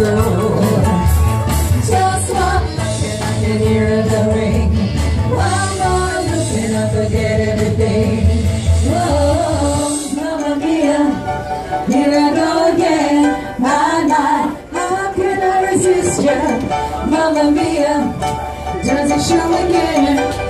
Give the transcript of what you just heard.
soul. Just one look and I can hear the ring. One more look and I forget everything. Whoa, Mamma Mia, here I go again. My night, how can I resist you? Mamma Mia, does it show again?